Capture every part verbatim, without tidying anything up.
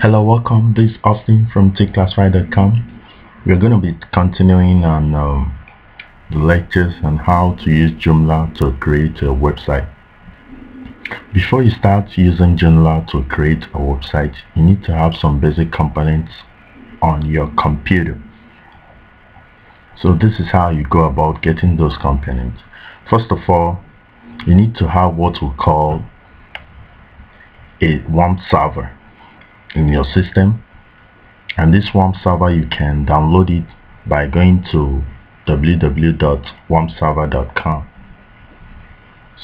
Hello, welcome. This is Austin from T classified dot com. We're going to be continuing on um, the lectures on how to use Joomla to create a website. Before you start using Joomla to create a website, you need to have some basic components on your computer. So this is how you go about getting those components. First of all, you need to have what we call a WAMP server in your system, and this WAMP server, you can download it by going to w w w dot warm server dot com.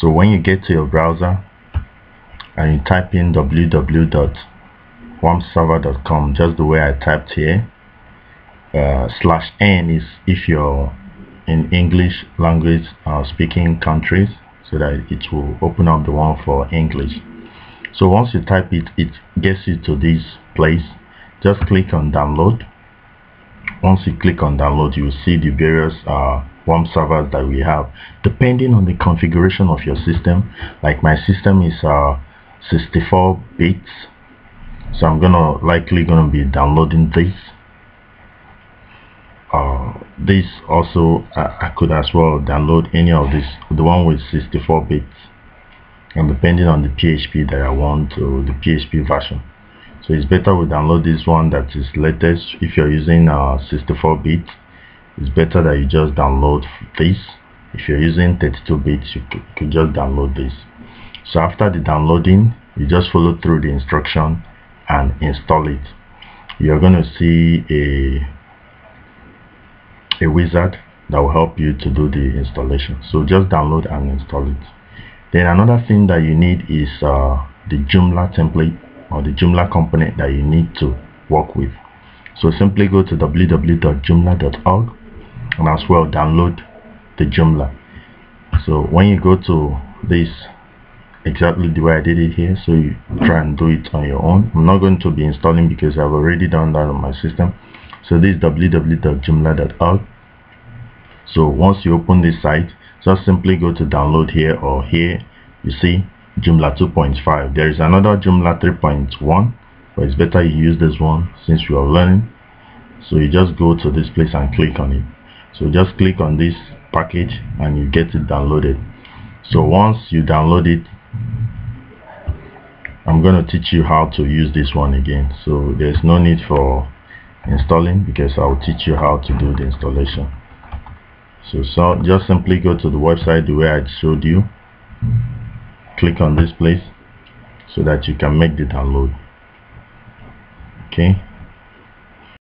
So when you get to your browser and you type in w w w dot warm server dot com, just the way I typed here, uh, slash n is if you're in English language uh, speaking countries, so that it will open up the one for English. So once you type it, it gets you to this place. Just click on download. Once you click on download, you will see the various uh, WAMP servers that we have, depending on the configuration of your system. Like my system is uh, sixty-four bits, so I'm gonna likely gonna be downloading this. Uh, this also I, I could as well download any of this, the one with sixty-four bits. And depending on the P H P that I want, to the P H P version, so it's better we download this one that is latest. If you're using uh, sixty-four bit, it's better that you just download this. If you're using thirty-two bits, you could just download this. So after the downloading, you just follow through the instruction and install it. You're going to see a a wizard that will help you to do the installation. So just download and install it. Then another thing that you need is uh, the Joomla template or the Joomla component that you need to work with. So simply go to w w w dot joomla dot org and as well download the Joomla. So when you go to this, exactly the way I did it here, so you try and do it on your own. I'm not going to be installing because I've already done that on my system. So this is w w w dot joomla dot org. So once you open this site, just simply go to download here, or here you see Joomla two point five. There is another Joomla three point one, but it's better you use this one since you are learning. So you just go to this place and click on it. So just click on this package and you get it downloaded. So once you download it, I'm going to teach you how to use this one again. So there's no need for installing because I'll teach you how to do the installation. So, so just simply go to the website the way I showed you. Click on this place so that you can make the download. Okay.